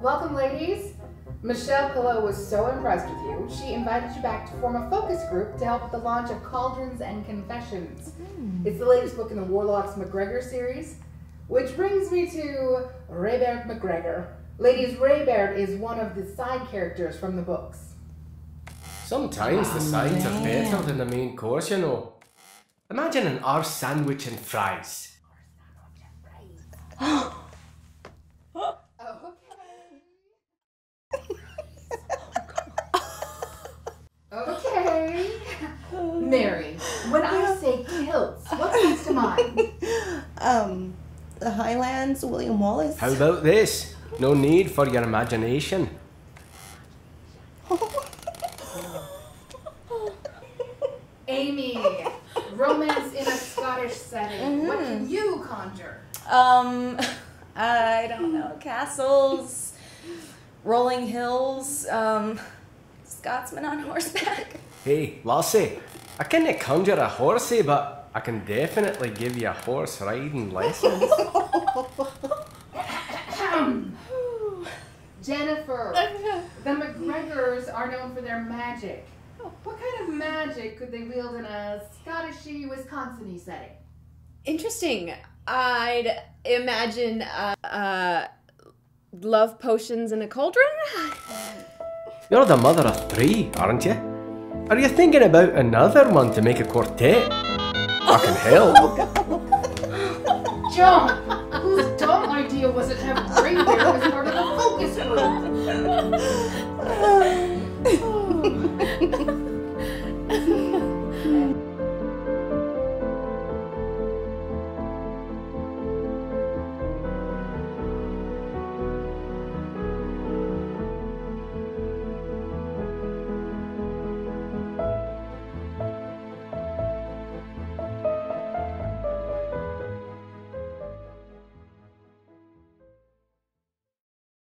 Welcome, ladies. Michelle Pillow was so impressed with you, she invited you back to form a focus group to help with the launch of Cauldrons and Confessions. It's the latest book in the Warlock's MacGregor series, which brings me to Raibeart MacGregor. Ladies, Raibeart is one of the side characters from the books. Sometimes the sides are better than the main course, you know. Imagine an arse sandwich and fries. Mary, when I say kilts, what comes to mind? The Highlands, William Wallace. How about this? No need for your imagination. Amy, romance in a Scottish setting. What can you conjure? I don't know. Castles, rolling hills, Scotsmen on horseback. Hey, lassie. I can't conjure a horsey, but I can definitely give you a horse riding lessons. Jennifer, the MacGregors are known for their magic. What kind of magic could they wield in a Scottishy, Wisconsin-y setting? Interesting. I'd imagine love potions in a cauldron. You're the mother of three, aren't you? Are you thinking about another one to make a quartet? I can help. John, whose dumb idea was it to have Raibeart as